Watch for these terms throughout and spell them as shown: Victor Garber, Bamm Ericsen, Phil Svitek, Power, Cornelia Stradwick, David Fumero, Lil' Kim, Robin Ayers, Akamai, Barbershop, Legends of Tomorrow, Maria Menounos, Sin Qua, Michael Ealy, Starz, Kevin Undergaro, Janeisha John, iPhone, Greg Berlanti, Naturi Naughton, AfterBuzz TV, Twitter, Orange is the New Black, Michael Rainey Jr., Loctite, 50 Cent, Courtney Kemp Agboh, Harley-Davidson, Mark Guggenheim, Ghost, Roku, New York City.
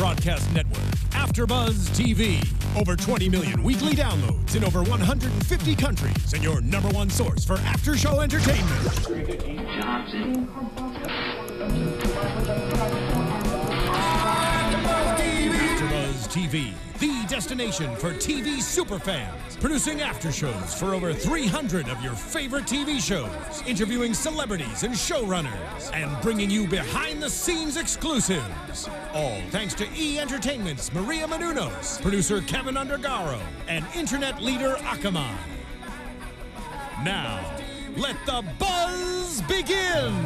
broadcast network, AfterBuzz TV. Over 20 million weekly downloads in over 150 countries, and your number one source for after-show entertainment. 315 Johnson. AfterBuzz TV, the destination for TV superfans, producing aftershows for over 300 of your favorite TV shows, interviewing celebrities and showrunners, and bringing you behind-the-scenes exclusives. All thanks to E! Entertainment's Maria Menounos, producer Kevin Undergaro, and internet leader Akamai. Now, let the buzz begin!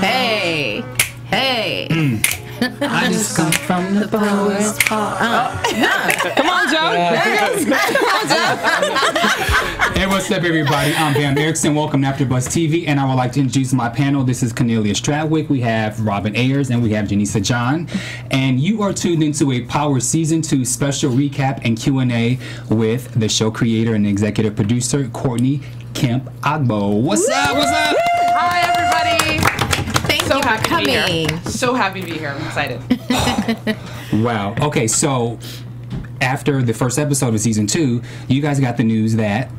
Hey! Hey! I just come from the power's heart. Come on, Joe! There it is! Come on, Joe! Hey, what's up, everybody? I'm Bamm Ericsen. Welcome to AfterBuzz TV, and I would like to introduce my panel. This is Cornelia Stradwick, we have Robin Ayers, and we have Janeisha John. And you are tuned into a Power Season 2 special recap and Q&A with the show creator and executive producer, Courtney Kemp Agboh. What's up? What's up? Hi, everybody! So happy to be here. I'm excited. Wow. Okay, so after the first episode of season 2, you guys got the news that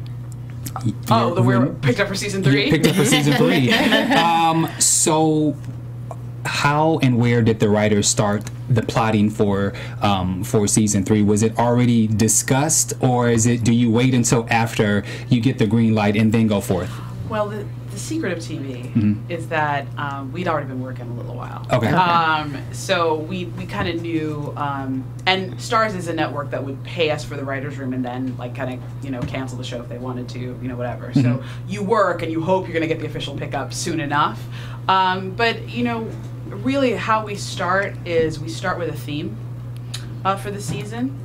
we're picked up for season 3. Picked up for season 3. So how and where did the writers start the plotting for season 3? Was it already discussed, or is it? Do you wait until after you get the green light and then go forth? Well, the secret of TV is that we'd already been working a little while. Okay. So we kind of knew, and Starz is a network that would pay us for the writers' room and then like kind of cancel the show if they wanted to, whatever. So you work and you hope you're going to get the official pickup soon enough. But really how we start is we start with a theme for the season.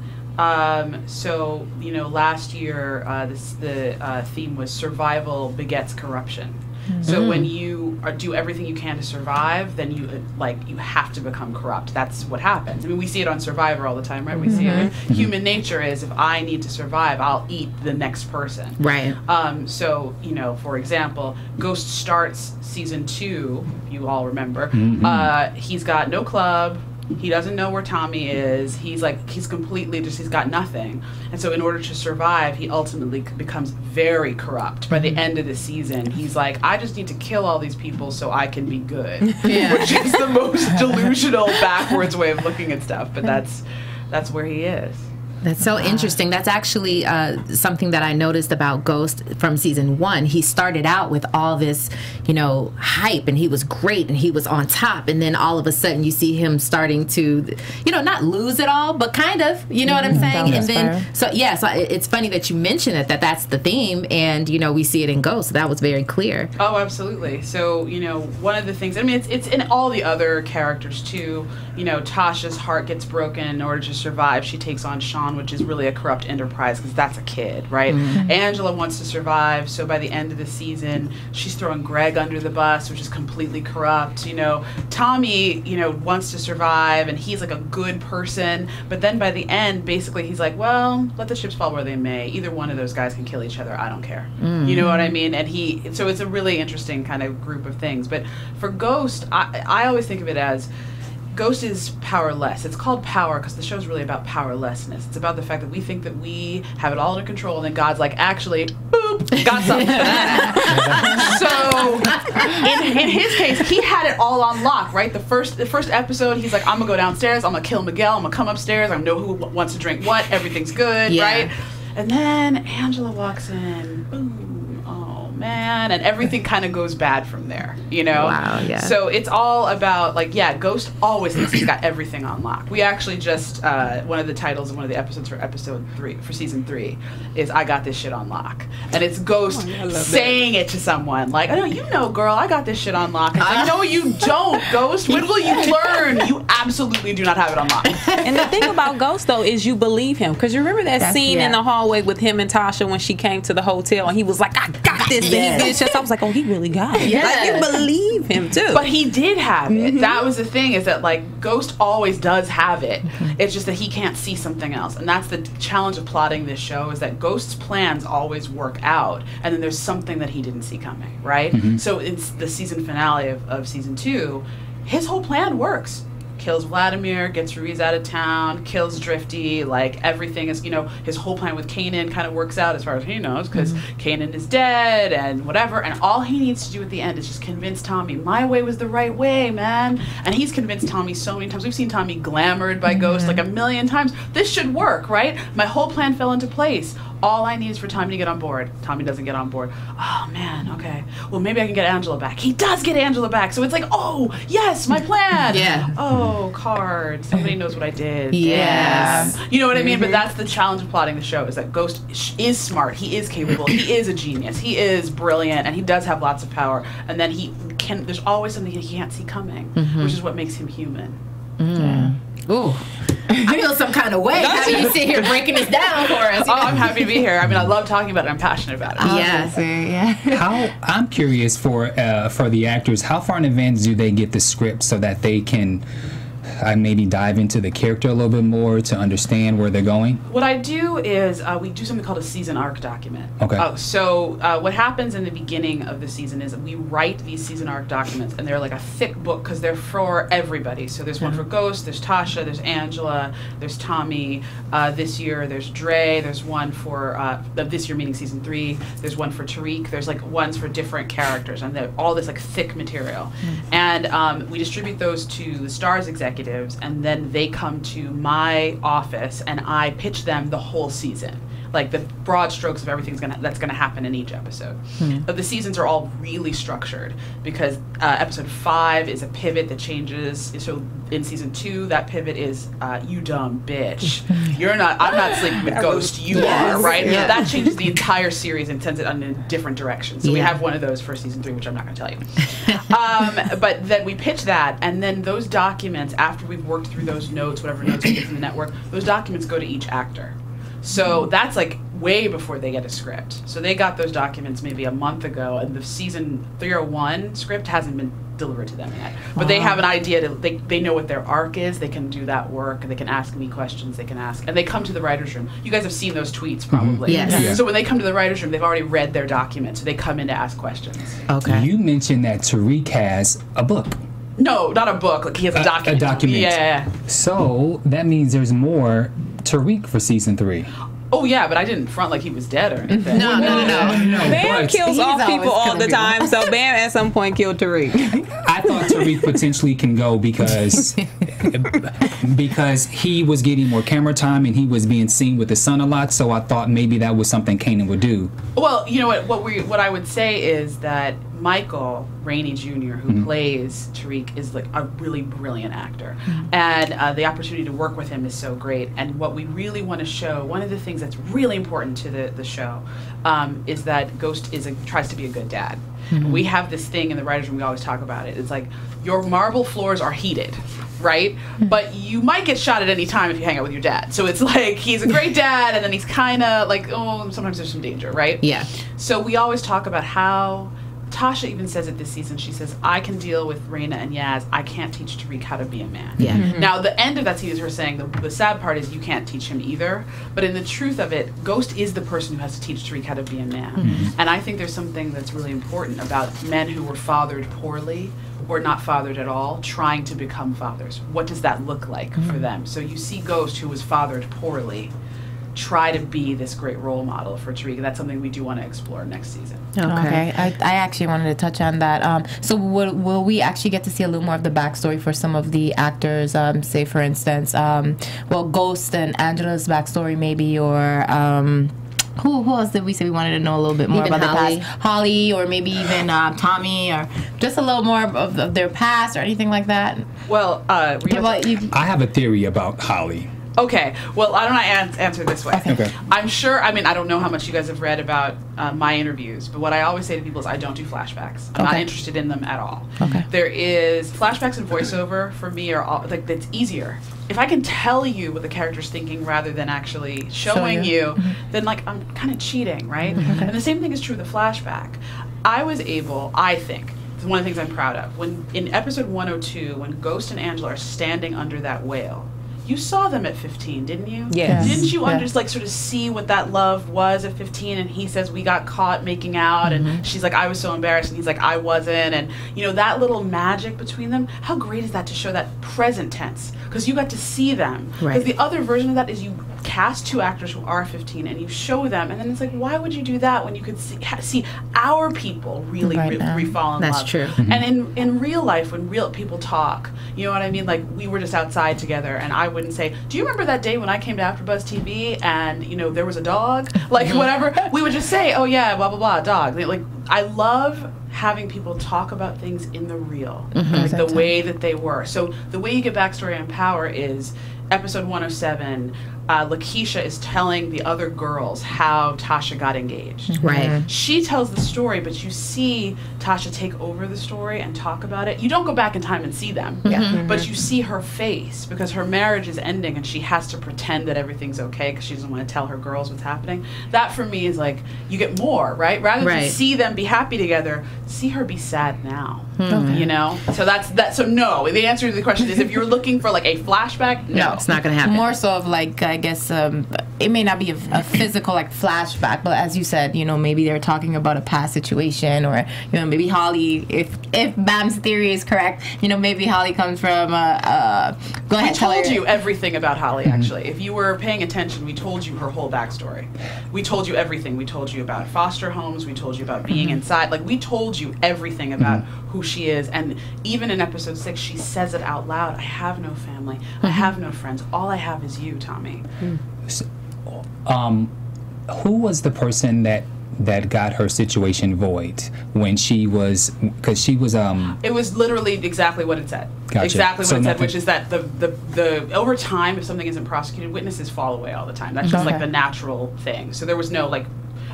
So last year the theme was survival begets corruption. So when you do everything you can to survive, then you you have to become corrupt. That's what happens. I mean, we see it on Survivor all the time, right? We see it. Human nature is, if I need to survive, I'll eat the next person. Right. So for example, Ghost starts season 2. If you all remember, he's got no club. He doesn't know where Tommy is. He's he's completely he's got nothing. And so in order to survive, he ultimately becomes very corrupt. By the end of the season, he's like, I just need to kill all these people so I can be good. Yeah. Which is the most delusional, backwards way of looking at stuff. But that's where he is. That's so interesting. That's actually something that I noticed about Ghost from season 1. He started out with all this, hype, and he was great, and he was on top. And then all of a sudden, you see him starting to, not lose it all, but kind of, what I'm saying? And then, so it's funny that you mentioned that that's the theme, and, we see it in Ghost. So that was very clear. Oh, absolutely. So, one of the things, I mean, it's in all the other characters, too. Tasha's heart gets broken in order to survive. She takes on Sean, which is really a corrupt enterprise because that's a kid, right? Angela wants to survive, so by the end of the season, she's throwing Greg under the bus, which is completely corrupt. Tommy, wants to survive, and he's like a good person, but then by the end, basically, he's like, well, let the ships fall where they may. Either one of those guys can kill each other. I don't care. You know what I mean? And so it's a really interesting kind of group of things. But for Ghost, I always think of it as, Ghost is powerless. It's called Power because the show's really about powerlessness. It's about the fact that we think that we have it all under control, and then God's like, actually, boop, got something for that. So in his case, he had it all on lock, right? The first episode, he's like, I'm gonna go downstairs, I'm gonna kill Miguel, I'm gonna come upstairs, I know who wants to drink what, everything's good, right? And then Angela walks in, boom. Man, and everything kind of goes bad from there, Wow, yeah. So it's all about, Ghost always thinks he's got everything on lock. We actually just, one of the titles of one of the episodes for season 3, is I Got This Shit on Lock. And it's Ghost saying it to someone, like, oh, girl, I got this shit on lock. I know you don't, Ghost. When will you learn? You absolutely do not have it on lock. And the thing about Ghost, though, is you believe him. Because you remember that scene in the hallway with him and Tasha when she came to the hotel, and he was like, I got this and he did this. I was like, oh, he really got it. Yeah. Like, you believe him too. But he did have it. Mm-hmm. That was the thing, is that like Ghost always does have it. Mm-hmm. It's just that he can't see something else, and that's the challenge of plotting this show, is that Ghost's plans always work out, and then there's something that he didn't see coming, right? Mm-hmm. So it's the season finale of season 2. His whole plan works. Kills Vladimir, gets Ruiz out of town, kills Drifty, like everything is, you know, his whole plan with Kanan kind of works out as far as he knows, because Kanan is dead and whatever, and all he needs to do at the end is just convince Tommy, my way was the right way, man. And he's convinced Tommy so many times. We've seen Tommy glamored by Ghost like a million times. This should work, right? My whole plan fell into place. All I need is for Tommy to get on board. Tommy doesn't get on board. Oh, man, okay. Well, maybe I can get Angela back. He does get Angela back. So it's like, oh, yes, my plan. Oh, card. Somebody knows what I did. Damn. You know what I mean? But that's the challenge of plotting the show, is that Ghost is smart. He is capable. He is a genius. He is brilliant. And he does have lots of power. And then he can, there's always something he can't see coming, which is what makes him human. Ooh. I feel some kind of way. Having you sit here breaking this down for us. Oh, I'm happy to be here. I mean, I love talking about it. I'm passionate about it. How, I'm curious for the actors, how far in advance do they get the script so that they can maybe dive into the character a little bit more to understand where they're going? What I do is we do something called a season arc document. Okay. So what happens in the beginning of the season is we write these season arc documents, and they're like a thick book because they're for everybody. So there's one for Ghost, there's Tasha, there's Angela, there's Tommy. This year there's Dre. There's one for this year, meaning season 3. There's one for Tariq. There's like ones for different characters, and they're all this like thick material. And we distribute those to the Starz executives. And then they come to my office, and I pitch them the whole season, like the broad strokes of everything's that's gonna happen in each episode. But the seasons are all really structured, because episode 5 is a pivot that changes. So in season 2, that pivot is you dumb bitch. You're not. I'm not sleeping with Ghost. You are, right? Yeah. That changes the entire series and sends it in a different direction. So we have one of those for season 3, which I'm not gonna tell you. But then we pitch that, and then those documents, after we've worked through those notes, whatever notes we get from the network, those documents go to each actor. So that's like way before they get a script. So they got those documents maybe a month ago, and the season 301 script hasn't been delivered to them yet. But they have an idea. They know what their arc is. They can do that work, and they can ask me questions. They can ask, and they come to the writer's room. You guys have seen those tweets probably. So when they come to the writer's room, they've already read their document, so they come in to ask questions. Okay. You mentioned that Tariq has a book. No, not a book. Like he has a document. A document. Yeah. So that means there's more Tariq for season 3. Oh yeah, but I didn't front like he was dead or anything. No. Bamm kills off people all the time, so Bamm at some point killed Tariq. I thought Tariq potentially can go because he was getting more camera time and he was being seen with his son a lot, so I thought maybe that was something Kanan would do. Well, you know what I would say is that Michael Rainey Jr., who plays Tariq, is like a really brilliant actor, and the opportunity to work with him is so great. And what we really want to show, one of the things that's really important to the show, is that Ghost tries to be a good dad. We have this thing in the writers' room, we always talk about it. It's like your marble floors are heated, right? But you might get shot at any time if you hang out with your dad. So it's like he's a great dad, and then he's kind of like, oh, sometimes there's some danger, right? Yeah. So we always talk about how. Tasha even says it this season. She says, I can deal with Raina and Yaz. I can't teach Tariq how to be a man. Yeah. Now, the end of that season is her saying, the sad part is you can't teach him either. But in the truth of it, Ghost is the person who has to teach Tariq how to be a man. And I think there's something that's really important about men who were fathered poorly or not fathered at all trying to become fathers. What does that look like for them? So you see Ghost, who was fathered poorly, try to be this great role model for Tariq. That's something we do want to explore next season. Okay. I actually wanted to touch on that. So will we actually get to see a little more of the backstory for some of the actors, say, for instance, well, Ghost and Angela's backstory maybe, or... Who else did we say we wanted to know a little bit more even about Holly. The past? Holly, or maybe even Tommy, or just a little more of their past or anything like that? Well, I have a theory about Holly. Okay, well, why don't I answer this way? Okay. I'm sure, I mean, I don't know how much you guys have read about my interviews, but what I always say to people is I don't do flashbacks. I'm not interested in them at all. Okay. There is, flashbacks and voiceover for me are, like, it's easier. If I can tell you what the character's thinking rather than actually showing you, then, like, I'm kind of cheating, right? Okay. And the same thing is true with a flashback. I was able, I think, one of the things I'm proud of, when in episode 102, when Ghost and Angela are standing under that whale, you saw them at 15, didn't you? Yes. Didn't you like sort of see what that love was at 15? And he says, we got caught making out, and she's like, I was so embarrassed, and he's like, I wasn't, and you know, that little magic between them. How great is that to show that present tense? Because you got to see them. Because the other version of that is you cast two actors who are 15 and you show them, and then it's like, why would you do that when you could see our people really fall in love? That's true. And in real life, when real people talk, you know what I mean? Like, we were just outside together, and I wouldn't say, do you remember that day when I came to AfterBuzz TV and, you know, there was a dog? Like, whatever. We would just say, oh yeah, blah, blah, blah, dog. Like, I love having people talk about things in the real, like the way that they were. So the way you get backstory on Power is episode 107, Lakeisha is telling the other girls how Tasha got engaged. She tells the story, but you see Tasha take over the story and talk about it. You don't go back in time and see them, but you see her face, because her marriage is ending and she has to pretend that everything's okay because she doesn't want to tell her girls what's happening. That for me is like, you get more, rather than see them be happy together, see her be sad now. You know, so that's that. So no, the answer to the question is, if you're looking for like a flashback, no, it's not gonna happen. More so of like, I guess it may not be a physical like flashback, but as you said, you know, maybe they're talking about a past situation, or you know, maybe Holly, if Bamm's theory is correct, you know, maybe Holly comes from. Go ahead. We told you everything about Holly. Actually, if you were paying attention, we told you her whole backstory. We told you everything. We told you about foster homes. We told you about being inside. Like, we told you everything about who she is. And even in episode 6, she says it out loud. I have no family. I have no friends. All I have is you, Tommy. So, who was the person that got her situation void when she was, because she was it was literally exactly what it said. Exactly what it said, which is that the over time, if something isn't prosecuted, witnesses fall away all the time. That's just like the natural thing. So there was no like,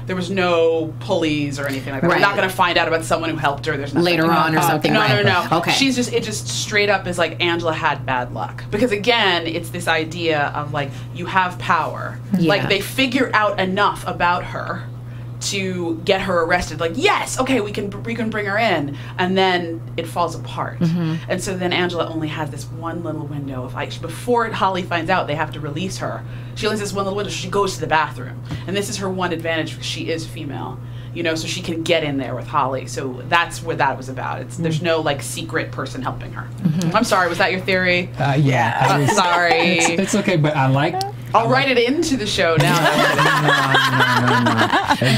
there was no pulleys or anything like that. We're not going to find out about someone who helped her. There's nothing later on or something. No. Okay. She's just, it just straight up is like, Angela had bad luck. Because again, it's this idea of like, you have power. Yeah. Like, they figure out enough about her to get her arrested. Like, yes, okay, we can bring her in, and then it falls apart. And so then Angela only has this one little window of like, before Holly finds out they have to release her, she only has this one little window. She goes to the bathroom, and this is her one advantage because she is female, you know, so she can get in there with Holly. So that's what that was about. It's there's no like secret person helping her. I'm sorry, was that your theory? Yeah, I'm sorry. It's okay, but I like. I'll write it into the show now.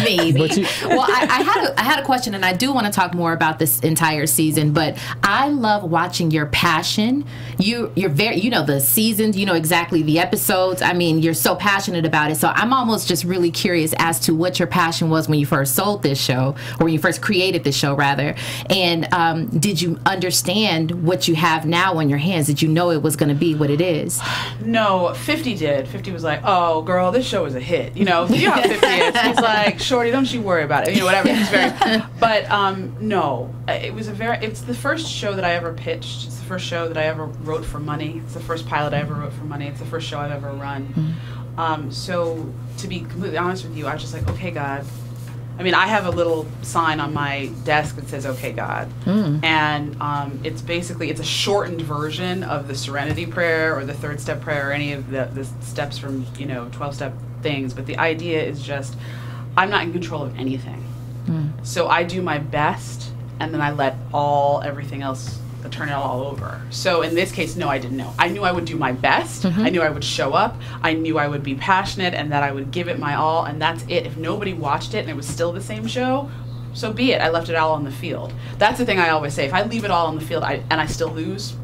Maybe. Well, I had a question, and I do want to talk more about this entire season. But I love watching your passion. You're very, you know, the seasons. You know exactly the episodes. I mean, you're so passionate about it. So I'm almost just really curious as to what your passion was when you first sold this show, or when you first created this show, rather. And did you understand what you have now on your hands? Did you know it was going to be what it is? No, 50 did. 50 was like, oh girl, this show is a hit, you know. You know how 50 is. He's like, shorty, don't you worry about it, you know, whatever. He's very, but no, it was a very. It's the first show that I ever pitched. It's the first show that I ever wrote for money. It's the first pilot I ever wrote for money. It's the first show I've ever run. So to be completely honest with you, I was just like, okay, God. I mean, I have a little sign on my desk that says, okay, God. And it's basically, it's a shortened version of the Serenity Prayer or the Third Step Prayer or any of the steps from, you know, 12-step things. But the idea is just, I'm not in control of anything. So I do my best, and then I let everything else, I turn it all over. So in this case, no, I didn't know. I knew I would do my best. I knew I would show up. I knew I would be passionate and that I would give it my all, and that's it. If nobody watched it and it was still the same show, so be it. I left it all on the field. That's the thing I always say. If I leave it all on the field and I still lose,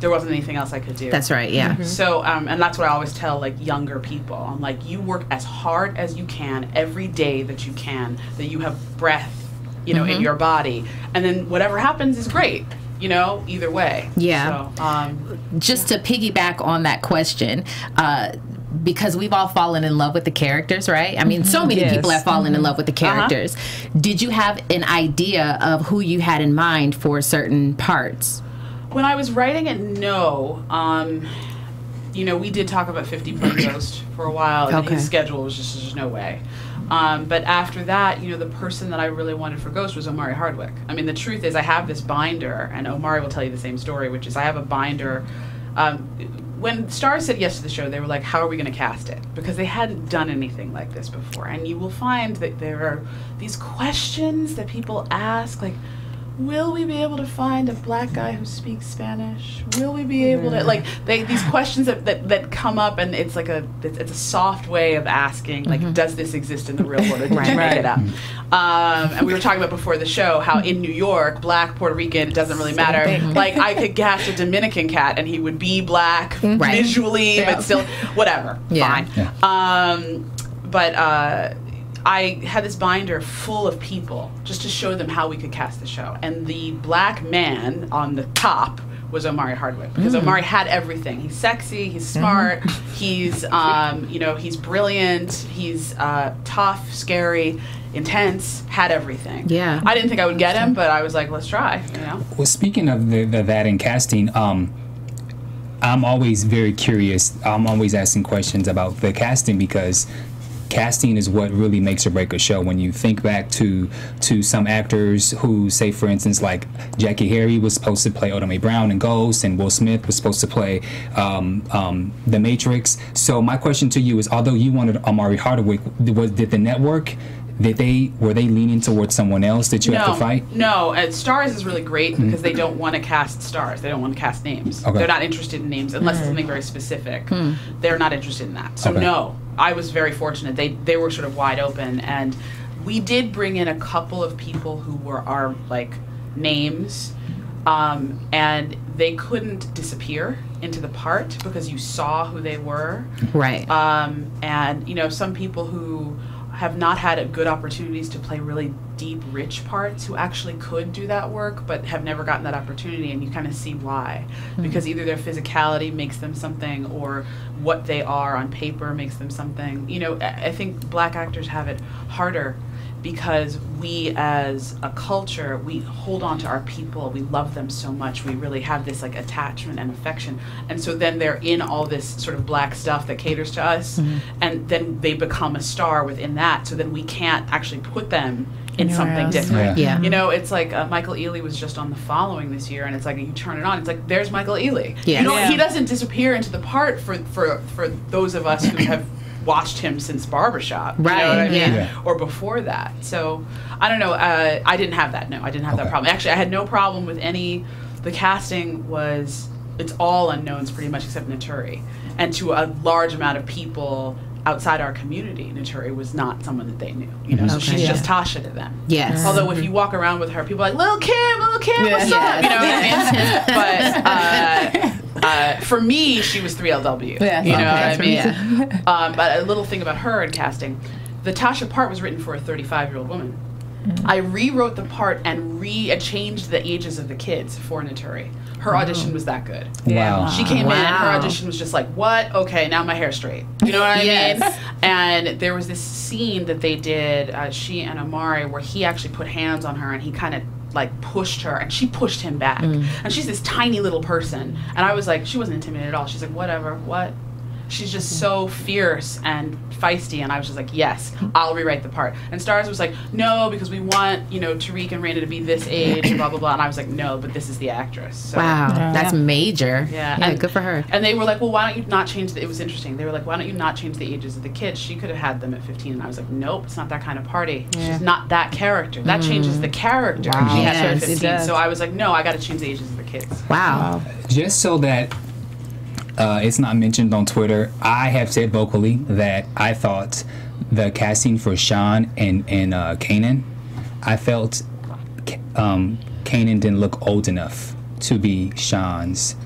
there wasn't anything else I could do. That's right, yeah. So, and that's what I always tell, like, younger people. I'm like, you work as hard as you can every day that you can, that you have breath, you know, in your body, and then whatever happens is great. you know, either way. Yeah. So, just to piggyback on that question, because we've all fallen in love with the characters, right? I mean, so many people have fallen in love with the characters. Did you have an idea of who you had in mind for certain parts? When I was writing it, no. You know, we did talk about 50 playing Ghost for a while, and his schedule was just, there's no way. But after that, you know, the person that I really wanted for Ghost was Omari Hardwick. I mean, the truth is I have this binder, and Omari will tell you the same story, which is I have a binder. When Starz said yes to the show, they were like, how are we going to cast it? Because they hadn't done anything like this before. And you will find that there are these questions that people ask, like, will we be able to find a black guy who speaks Spanish? Will we be able to, like, these questions that come up, and it's like it's a soft way of asking, like, does this exist in the real world, or did you make it up? And we were talking about before the show how in New York, black, Puerto Rican, it doesn't really matter. Like, I could gas a Dominican cat, and he would be black visually, but still, whatever, fine. I had this binder full of people just to show them how we could cast the show. And the black man on the top was Omari Hardwick, because Omari had everything. He's sexy, he's smart, he's, you know, he's brilliant, he's tough, scary, intense, had everything. Yeah. I didn't think I would get him, but I was like, let's try, you know? Well, speaking of that in casting, I'm always very curious. I'm always asking questions about the casting, because casting is what really makes or break a show. When you think back to some actors who, say, for instance, like Jackie Harry was supposed to play Otome Brown in Ghost, and Will Smith was supposed to play The Matrix. So my question to you is, although you wanted Omari Hardwick, did the network, were they leaning towards someone else that you have to fight? No, and Starz is really great because they don't want to cast stars. They don't want to cast names. They're not interested in names unless it's something very specific. They're not interested in that. So no, I was very fortunate. They were sort of wide open, and we did bring in a couple of people who were our, like, names, and they couldn't disappear into the part because you saw who they were. Right. And, you know, some people who have not had good opportunities to play really deep, rich parts, who actually could do that work but have never gotten that opportunity, and you kind of see why. Because either their physicality makes them something, or what they are on paper makes them something. You know, I think black actors have it harder because we, as a culture, we hold on to our people. We love them so much. We really have this, like, attachment and affection. And so then they're in all this sort of black stuff that caters to us, and then they become a star within that. So then we can't actually put them in something different. Yeah. You know, it's like Michael Ealy was just on The Following this year, and it's like, you turn it on, it's like, there's Michael Ealy. You know, he doesn't disappear into the part for those of us who have watched him since Barbershop, you know what I mean? Or before that. So I don't know. I didn't have that. No, I didn't have that problem. Actually, I had no problem with any. The casting was, it's all unknowns pretty much, except Naturi, and to a large amount of people outside our community, Naturi was not someone that they knew. You know, so she's just Tasha to them. Although if you walk around with her, people are like, Lil' Kim, what's up? You know what I mean? But for me, she was 3LW. You know what I mean? But a little thing about her in casting, the Tasha part was written for a 35-year-old woman. I rewrote the part and changed the ages of the kids for Naturi. Her audition was that good. She came in, and her audition was just like, what? Okay, now my hair's straight. You know what I mean? And there was this scene that they did, she and Omari, where he actually put hands on her, and he kind of, like, pushed her, and she pushed him back. And she's this tiny little person, and I was like, she wasn't intimidated at all. She's like, whatever, what? She's just so fierce and feisty, and I was just like, yes, I'll rewrite the part. And Starz was like, no, because we want, you know, Tariq and Raina to be this age, blah, blah, blah. And I was like, no, but this is the actress. So, that's major. And good for her. And they were like, well, why don't you not change it was interesting. They were like, why don't you not change the ages of the kids? She could have had them at 15. And I was like, nope, it's not that kind of party. She's not that character. That changes the character. She has her at 15. So I was like, no, I got to change the ages of the kids. Just so that it's not mentioned on Twitter, I have said vocally that I thought the casting for Sean and Kanan, I felt Kanan didn't look old enough to be Sean's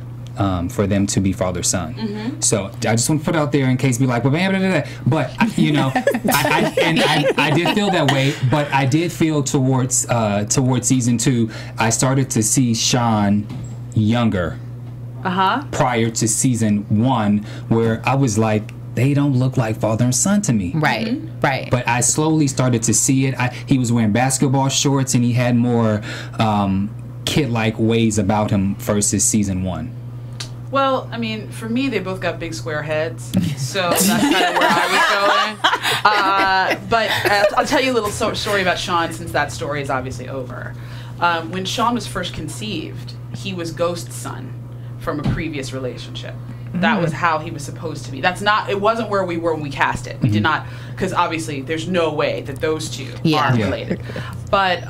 for them to be father-son. Mm-hmm. So I just want to put out there in case be like, well, blah, blah, blah, blah. But you know, I did feel that way. But I did feel towards towards season 2, I started to see Sean younger. Uh-huh. Prior to season 1, where I was like, they don't look like father and son to me. Right, mm-hmm. right. But I slowly started to see it. He was wearing basketball shorts and he had more kid-like ways about him versus season 1. Well, I mean, for me, they both got big square heads, so that's kind of where I was going. But I'll tell you a little story about Sean, since that story is obviously over. When Sean was first conceived, he was Ghost's son from a previous relationship. That was how he was supposed to be. That's not, it wasn't where we were when we cast it. We did not, because obviously there's no way that those two are related. But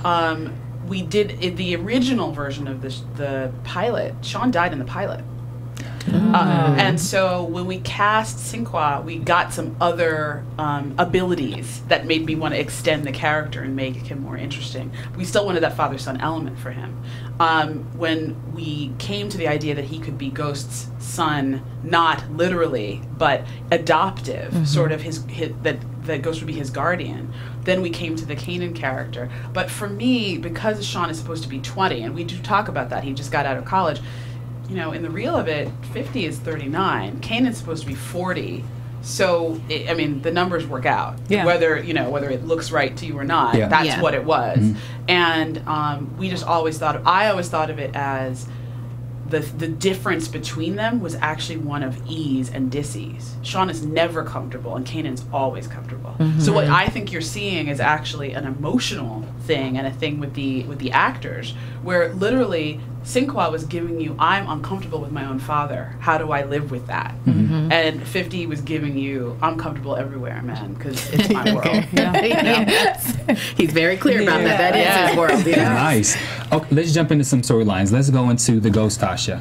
we did, in the original version of the pilot, Sean died in the pilot. And so when we cast Sin Qua, we got some other abilities that made me want to extend the character and make him more interesting. We still wanted that father-son element for him. When we came to the idea that he could be Ghost's son, not literally, but adoptive, sort of his that Ghost would be his guardian, then we came to the Kanan character. But for me, because Sean is supposed to be 20, and we do talk about that, he just got out of college, you know, in the reel of it, 50 is 39. Kanan's supposed to be 40. So, I mean, the numbers work out. Yeah. Whether, you know, whether it looks right to you or not, that's what it was. And we just always thought, I always thought of it as the difference between them was actually one of ease and dis-ease. Sean is never comfortable, and Kanan's always comfortable. So what I think you're seeing is actually an emotional thing and a thing with the actors, where literally Sin Qua was giving you, I'm uncomfortable with my own father. How do I live with that? And 50 was giving you, I'm comfortable everywhere, man, because it's my world. He's very clear about that. That is his world. Nice. Okay, let's jump into some storylines. Let's go into the Ghost Tasha.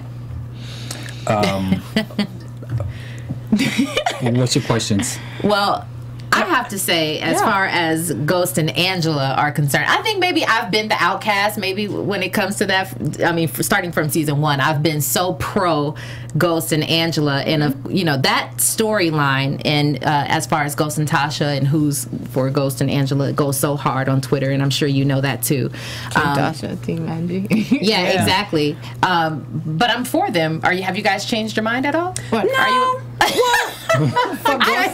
What's your questions? Well, I have to say, as far as Ghost and Angela are concerned, I think maybe I've been the outcast. Maybe when it comes to that, I mean, starting from season 1, I've been so pro Ghost and Angela, and you know, that storyline. And as far as Ghost and Tasha and who's for Ghost and Angela, it goes so hard on Twitter, and I'm sure you know that too. Tasha, Team Angie. Yeah, exactly. But I'm for them. Have you guys changed your mind at all? What? No. Are you?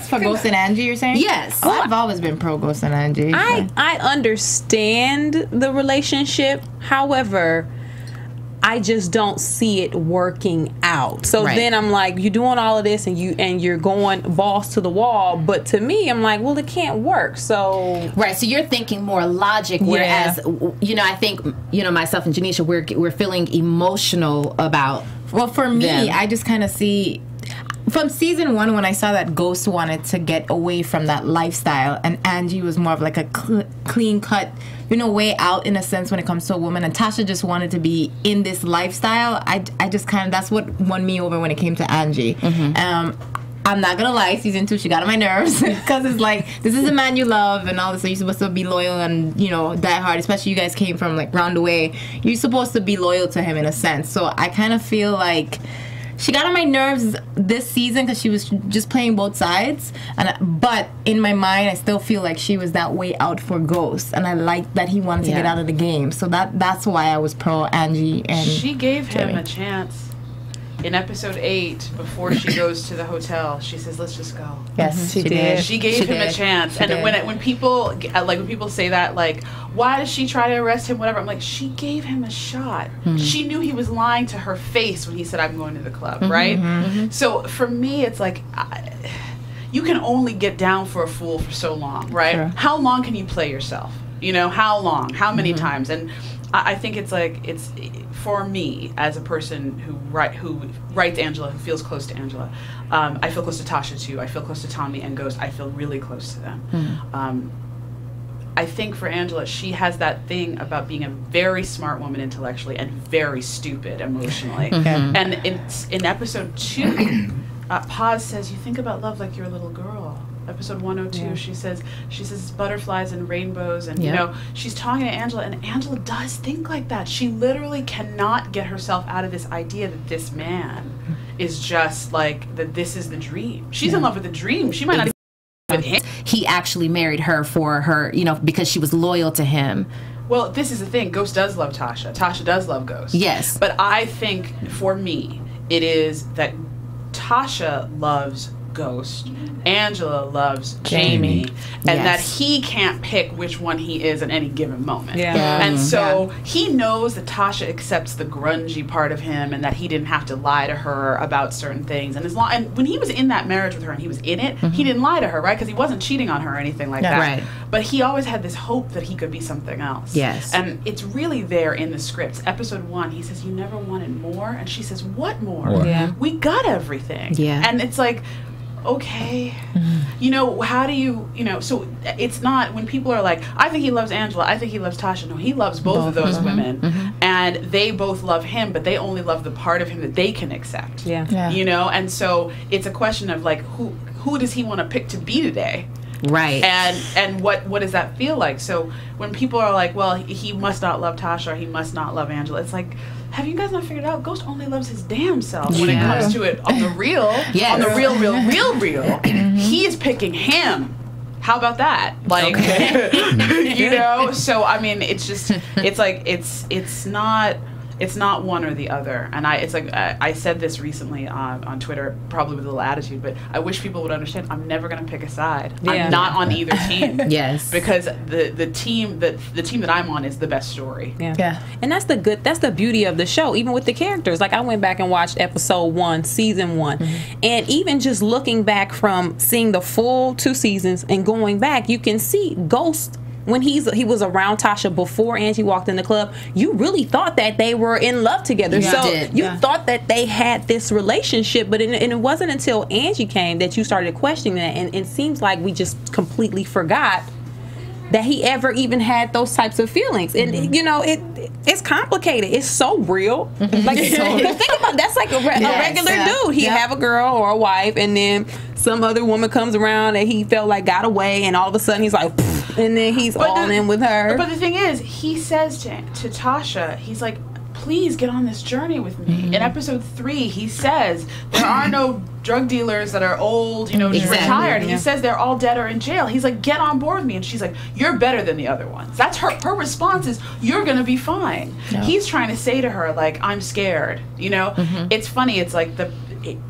For Ghost and Angie, you're saying? Yes. Oh, I've always been pro Ghost and Angie. I understand the relationship. However, I just don't see it working out. So then I'm like, you're doing all of this and you're going balls to the wall, but to me, I'm like, well, it can't work. So so you're thinking more logic, whereas you know, I think, you know, myself and Janeisha, we're feeling emotional about. Well, for me, I just kind of see. From season 1, when I saw that Ghost wanted to get away from that lifestyle, and Angie was more of like a clean cut, you know, way out in a sense when it comes to a woman, and Tasha just wanted to be in this lifestyle, I just kind of, that's what won me over when it came to Angie. I'm not gonna lie, season 2, she got on my nerves, because it's like, this is a man you love and all this, so you're supposed to be loyal and, you know, die hard, especially you guys came from like round away, you're supposed to be loyal to him in a sense. So I kind of feel like she got on my nerves this season because she was just playing both sides. And but in my mind, I still feel like she was that way out for Ghost, and I liked that he wanted to get out of the game. So that's why I was pro Angie. And she gave him a chance. In episode 8, before she goes to the hotel, she says, "Let's just go." Yes, she did. She gave him a chance. And when people say that, like, why does she try to arrest him? Whatever. I'm like, she gave him a shot. She knew he was lying to her face when he said, "I'm going to the club." Right. So for me, it's like. You can only get down for a fool for so long, right? Sure. How long can you play yourself? You know, how long? How many times? And I think it's like, it's for me as a person who writes Angela, who feels close to Angela. I feel close to Tasha too. I feel close to Tommy and Ghost. I feel really close to them. I think for Angela, she has that thing about being a very smart woman intellectually and very stupid emotionally. And in episode 2, Paz says, you think about love like you're a little girl. Episode 102, yeah. she says butterflies and rainbows, and yeah. you know, she's talking to Angela, and Angela does think like that. She literally cannot get herself out of this idea that this man is just like, that this is the dream. She's yeah. in love with the dream. She might not be in love with him. He actually married her for her, you know, because she was loyal to him. Well, this is the thing. Ghost does love Tasha. Tasha does love Ghost. Yes. But I think, for me, it is that Tasha loves Ghost, Angela loves Jamie, and yes. that he can't pick which one he is at any given moment. Yeah. Yeah. And so yeah. he knows that Tasha accepts the grungy part of him, and that he didn't have to lie to her about certain things. And as long, and when he was in that marriage with her and he was in it, mm-hmm. he didn't lie to her, right? Because he wasn't cheating on her or anything like yeah, that. Right. But he always had this hope that he could be something else. Yes. And it's really there in the scripts. Episode 1, he says, "You never wanted more," and she says, "What more? Yeah. We got everything." Yeah. And it's like, okay, you know, how do you know, so it's not, when people are like, I think he loves Angela, I think he loves Tasha, no, he loves both of those mm-hmm. women, mm-hmm. and they both love him, but they only love the part of him that they can accept. Yeah, yeah. You know, and so it's a question of like, who does he want to pick to be today? Right. And what does that feel like? So when people are like, well, he must not love Tasha, or he must not love Angela, it's like, have you guys not figured out Ghost only loves his damn self when yeah. it comes to it on the real, yes. on the real. He is picking him. How about that? Like, okay. you know? So, I mean, it's just, it's like, it's not one or the other. And it's like, I said this recently on Twitter, probably with a little attitude, but I wish people would understand, I'm never going to pick a side. Yeah. I'm not on either team. Yes. Because the team that I'm on is the best story. Yeah. yeah. And that's the beauty of the show, even with the characters. Like, I went back and watched episode 1, season 1, mm-hmm. and even just looking back from seeing the full 2 seasons and going back, you can see Ghost. When he was around Tasha before Angie walked in the club, you really thought that they were in love together. Yeah, so you yeah. thought that they had this relationship, but and it wasn't until Angie came that you started questioning that. And it seems like we just completely forgot that he ever even had those types of feelings. And mm-hmm. you know, it's complicated. It's so real. Mm-hmm. Like, so, think about it, that's like a regular dude. He'd have a girl or a wife, and then some other woman comes around and he felt like got away, and all of a sudden he's like, and then he's all in with her. But the thing is, he says to Tasha, he's like, please get on this journey with me. Mm-hmm. In episode 3, he says, there are no drug dealers that are old, you know, exactly. retired. Yeah. He says they're all dead or in jail. He's like, get on board with me. And she's like, you're better than the other ones. That's her response is, you're going to be fine. Yeah. He's trying to say to her, like, I'm scared. You know, mm-hmm. it's funny. It's like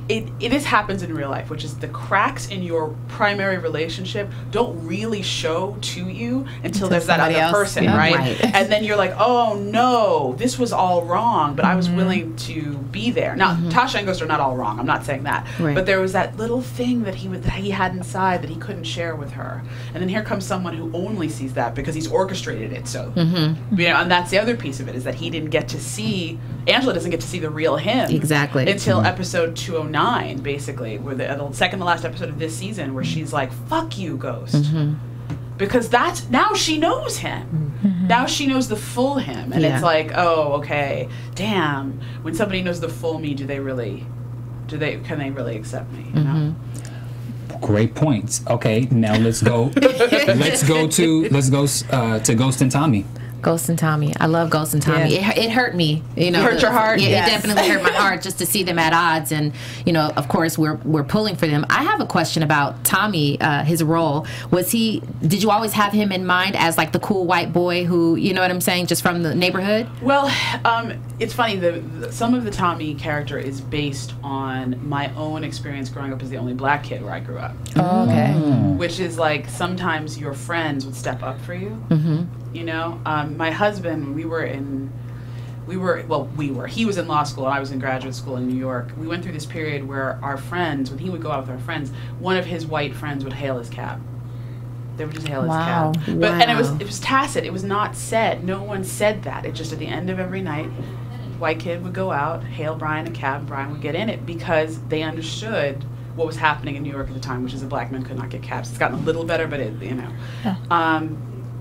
this happens in real life, which is the cracks in your primary relationship don't really show to you until there's that other person, yeah, right? And then you're like, oh no, this was all wrong, but mm-hmm. I was willing to be there. Now, mm-hmm. Tasha and Ghost are not all wrong, I'm not saying that, right. but there was that little thing that he had inside that he couldn't share with her. And then here comes someone who only sees that because he's orchestrated it, so. Mm-hmm. You know, and that's the other piece of it, is that he didn't get to see, Angela doesn't get to see the real him. Exactly. Until mm-hmm. episode 209, basically, where the second to last episode of this season, where she's like, fuck you, Ghost. Mm-hmm. Because that's, now she knows him. Mm-hmm. Now she knows the full him. And yeah. it's like, oh, okay, damn. When somebody knows the full me, can they really accept me? You mm-hmm. know? Great points. Okay, now let's go. let's go to Ghost and Tommy. Ghost and Tommy. I love Ghost and Tommy. Yeah. It hurt me. You know, hurt your heart. Yeah, yes. It definitely hurt my heart just to see them at odds. And you know, of course, we're pulling for them. I have a question about Tommy. His role was he? Did you always have him in mind as like the cool white boy who, you know what I'm saying, just from the neighborhood? Well, it's funny. Some of the Tommy character is based on my own experience growing up as the only black kid where I grew up. Oh, okay. Mm. Which is like, sometimes your friends would step up for you. Mm-hmm. You know, my husband, he was in law school and I was in graduate school in New York. We went through this period where our friends, when he would go out with our friends, one of his white friends would hail his cab. They would just hail his cab. But, wow. And it was tacit. It was not said. No one said that. It just, at the end of every night, white kid would go out, hail Brian a cab, and Brian would get in it because they understood what was happening in New York at the time, which is that black men could not get cabs. It's gotten a little better, but it, you know. Yeah.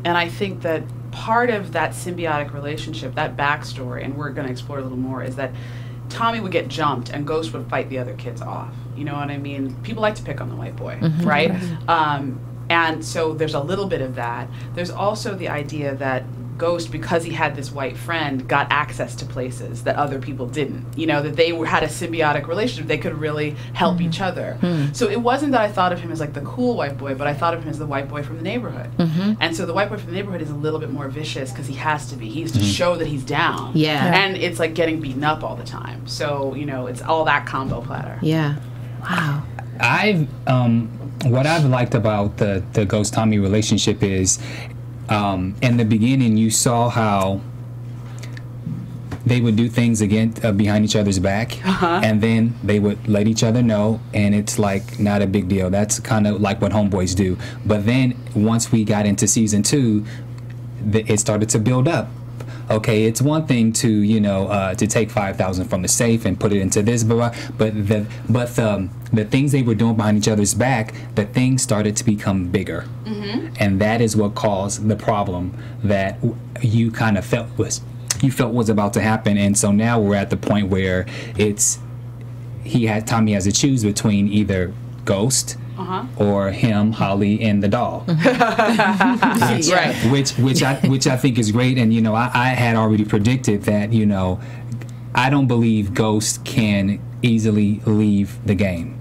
And I think that part of that symbiotic relationship, that backstory, and we're going to explore a little more, is that Tommy would get jumped and Ghost would fight the other kids off. You know what I mean? People like to pick on the white boy, right? And so there's a little bit of that. There's also the idea that Ghost, because he had this white friend, got access to places that other people didn't. You know, that they had a symbiotic relationship. They could really help each other. So it wasn't that I thought of him as like the cool white boy, but I thought of him as the white boy from the neighborhood. And so the white boy from the neighborhood is a little bit more vicious because he has to be. He has to show that he's down. And it's like getting beaten up all the time. So, you know, it's all that combo platter. Wow. What I've liked about the Ghost Tommy relationship is in the beginning you saw how they would do things behind each other's back, and then they would let each other know, and it's like not a big deal. That's kind of like what homeboys do. But then once we got into season two, it started to build up. Okay, it's one thing to, you know, to take $5,000 from the safe and put it into this, but the things they were doing behind each other's back, the things started to become bigger, and that is what caused the problem that you kind of felt was about to happen. And so now we're at the point where Tommy has to choose between either Ghost or him, Holly, and the doll. Which I think is great. And, you know, I had already predicted that, you know, I don't believe Ghost can easily leave the game.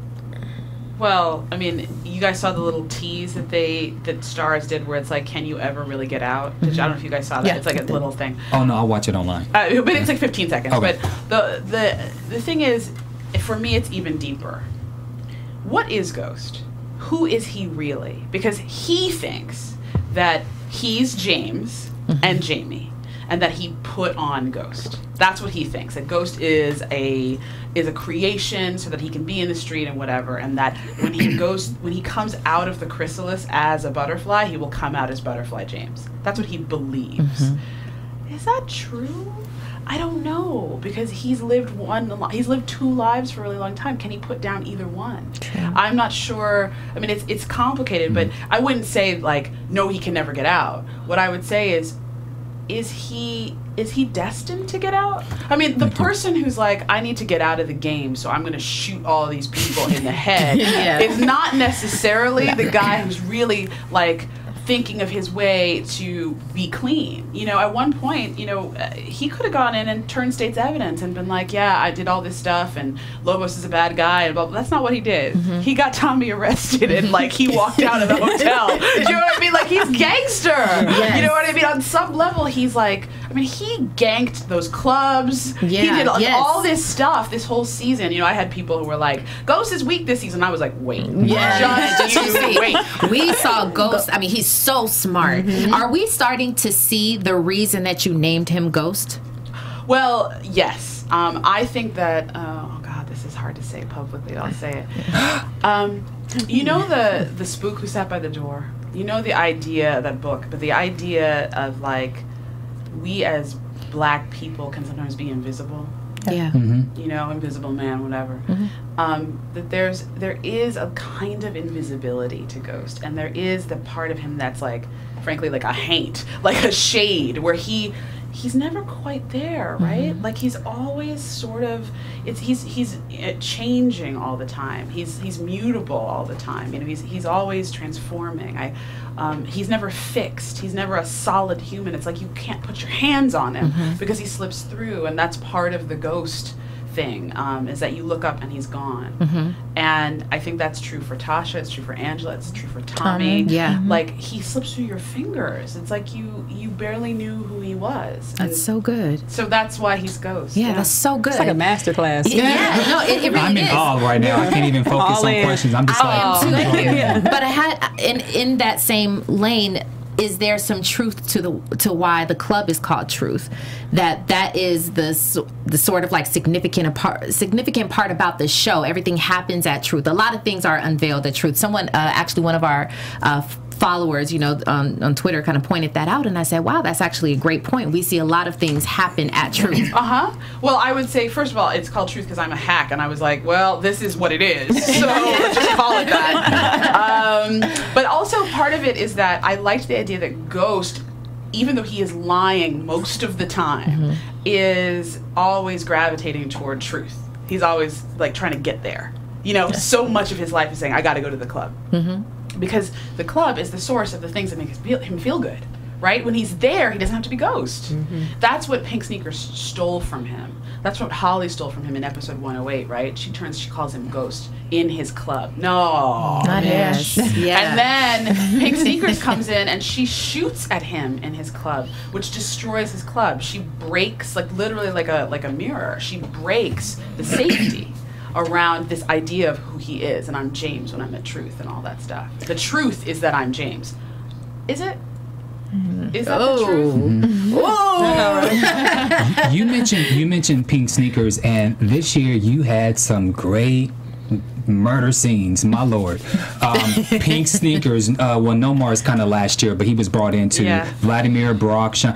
Well, I mean, you guys saw the little tease that Starz did where it's like, can you ever really get out? I don't know if you guys saw that. It's like a little thing. Oh, no, I'll watch it online. But it's like 15 seconds. Okay. But the thing is, for me, it's even deeper. What is Ghost? Who is he really? Because he thinks that he's James and Jamie, and that he put on Ghost. That's what he thinks. That Ghost is a creation so that he can be in the street and whatever, and that when he comes out of the chrysalis as a butterfly, he will come out as Butterfly James. That's what he believes. Is that true? I don't know, because he's lived two lives for a really long time. Can he put down either one? I'm not sure. I mean, it's complicated, but I wouldn't say like no, he can never get out. What I would say is he destined to get out? I mean, the person who's like, I need to get out of the game, so I'm going to shoot all these people in the head is not necessarily the guy who's really like thinking of his way to be clean. You know, at one point, you know, he could have gone in and turned state's evidence and been like, yeah, I did all this stuff and Lobos is a bad guy and blah, blah. That's not what he did. He got Tommy arrested and like he walked out of the hotel. Do you know what I mean? Like, he's gangster. You know what I mean? On some level, he's like, I mean, he ganked those clubs. He did all this stuff this whole season. You know, I had people who were like, Ghost is weak this season. I was like, wait. Wait. We saw Ghost. I mean, he's so smart. Are we starting to see the reason that you named him Ghost? Well, yes. I think that, oh God, this is hard to say publicly. I'll say it. You know the spook who sat by the door? You know the idea of that book, but the idea of like, we as black people can sometimes be invisible. You know, invisible man, whatever. That there is a kind of invisibility to Ghost, and there is the part of him that's like, frankly, like a haint, like a shade, where he's never quite there, right? Like, he's always sort of he's changing all the time. He's mutable all the time. You know, he's always transforming. He's never fixed. He's never a solid human. It's like you can't put your hands on him because he slips through, and that's part of the Ghost thing, is that you look up and he's gone. And I think that's true for Tasha, it's true for Angela, it's true for Tommy. Like, he slips through your fingers. It's like you barely knew who he was. That's so good. So that's why he's Ghost. Yeah, that's so good. It's like a master class. No, it really I'm in awe right now. I can't even focus on questions. I'm just But I had in that same lane, is there some truth to why the club is called Truth? That is the sort of like significant part about the show. Everything happens at Truth. A lot of things are unveiled at Truth. Someone actually, one of our followers, you know, on Twitter kind of pointed that out, and I said, wow, that's actually a great point. We see a lot of things happen at Truth. Well, I would say, first of all, it's called Truth because I'm a hack, and I was like, well, this is what it is, so let's just call it that. But also part of it is that I liked the idea that Ghost even though he is lying most of the time, mm-hmm. is always gravitating toward truth. He's always like trying to get there. You know, yes. So much of his life is saying, I got to go to the club. Mm-hmm. Because the club is the source of the things that make him feel good, right? When he's there, he doesn't have to be Ghost. Mm-hmm. That's what Pink Sneakers stole from him. That's what Holly stole from him in episode 108, right? She calls him Ghost in his club. No. Not his. Yeah. And then Pink Sneakers comes in and she shoots at him in his club, which destroys his club. She breaks, like literally like a mirror. She breaks the safety around this idea of who he is, and I'm James when I'm at truth and all that stuff. The truth is that I'm James. Is it? Is that the truth? Mm-hmm. Whoa! You mentioned Pink Sneakers, and this year you had some great murder scenes, my lord. Pink Sneakers, well, Nomar's kind of last year, but he was brought into Vladimir, Brock, Sean.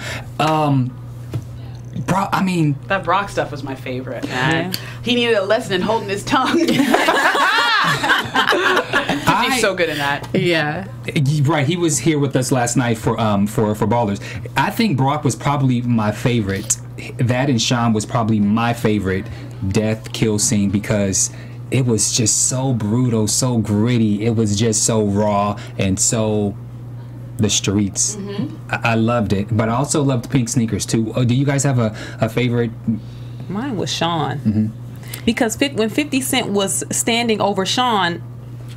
Brock, I mean... That Brock stuff was my favorite, man. He needed a lesson in holding his tongue. He's so good in that. Yeah. Right, he was here with us last night for Ballers. I think Brock was probably my favorite. That and Sean was probably my favorite death kill scene because it was just so brutal, so gritty. It was just so raw and so... the streets. Mm-hmm. I loved it, but I also loved Pink Sneakers too. Oh, do you guys have a favorite? Mine was Sean. Mm-hmm. Because when 50 Cent was standing over Sean,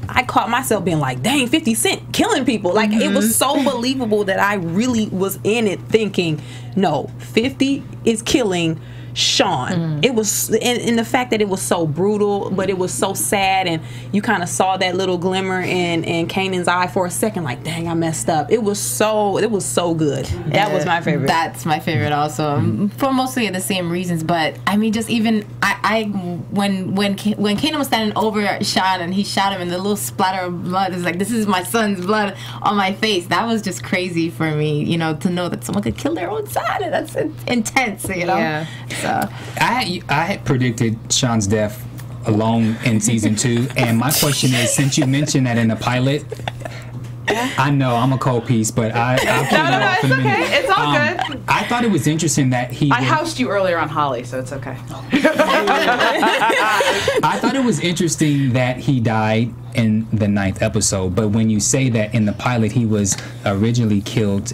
I caught myself being like, dang, 50 Cent killing people. Like, mm-hmm. It was so believable that I really was in it thinking, no, 50 is killing Sean. Mm. It was, and the fact that it was so brutal, but it was so sad, and you kind of saw that little glimmer in Kanan's eye for a second, like, dang, I messed up. It was so good. That was my favorite. That's my favorite also, for mostly the same reasons. But I mean, just even when Kanan was standing over Sean and he shot him, and the little splatter of blood is like, this is my son's blood on my face. That was just crazy for me, you know, to know that someone could kill their own son, and that's intense, you know. Yeah. So. I had predicted Sean's death alone in season 2, and my question is, since you mentioned that in the pilot, I know I'm a cold piece, but I put it off in a minute. Okay. It's all good. I thought it was interesting that he. I housed you earlier on Holly, so it's okay. I thought it was interesting that he died in the 9th episode, but when you say that in the pilot he was originally killed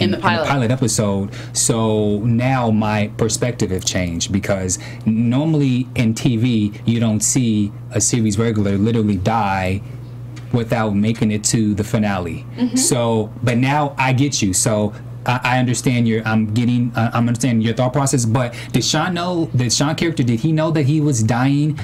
in the pilot episode, so now my perspective have changed, because normally in TV you don't see a series regular literally die without making it to the finale. Mm-hmm. So, but now I get you. So I understand your. I'm understanding your thought process. But did Sean know? The Sean character, did he know that he was dying